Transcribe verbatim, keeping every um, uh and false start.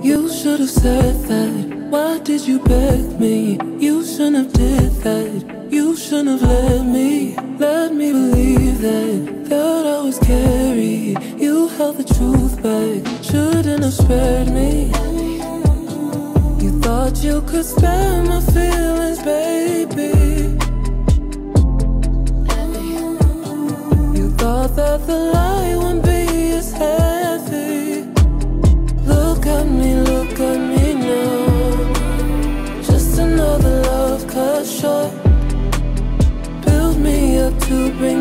You should have said that. Why did you beg me? You shouldn't have did that. You shouldn't have let me, let me believe that that I was carried. You held the truth back. Shouldn't have spared me. You thought you could spare my feelings, baby. Thought that the light wouldn't be as heavy. Look at me, look at me now. Just another love cut short. Build me up to bring